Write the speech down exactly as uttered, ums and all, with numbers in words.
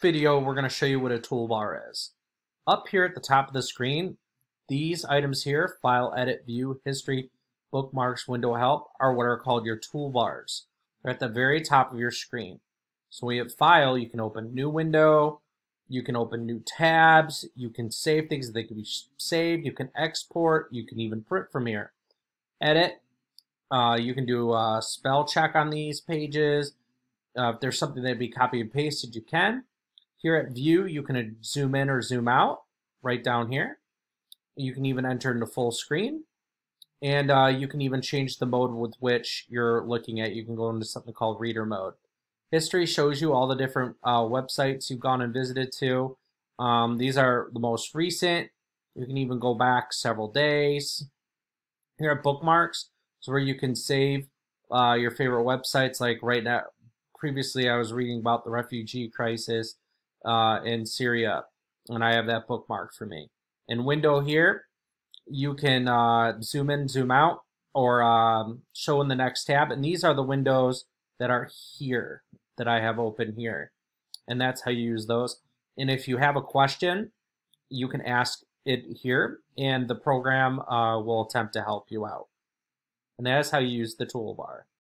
video, we're going to show you what a toolbar is. Up here at the top of the screen, these items here, File, Edit, View, History, Bookmarks, Window Help, are what are called your toolbars. They're at the very top of your screen. So we have File, you can open new window, you can open new tabs, you can save things that can be saved, you can export, you can even print from here. Edit, uh, you can do a spell check on these pages. Uh, if there's something that'd be copy and pasted, you can. Here at View, you can zoom in or zoom out right down here. You can even enter into full screen. And uh, you can even change the mode with which you're looking at. You can go into something called Reader Mode. History shows you all the different uh, websites you've gone and visited to. Um, these are the most recent. You can even go back several days. Here at Bookmarks is where you can save uh, your favorite websites. Like right now, previously I was reading about the refugee crisis uh, in Syria, and I have that bookmarked for me. In Window here, you can uh, zoom in, zoom out, or um, show in the next tab. And these are the windows that are here that I have open here. And that's how you use those. And if you have a question, you can ask it here, and the program uh, will attempt to help you out. And that is how you use the toolbar.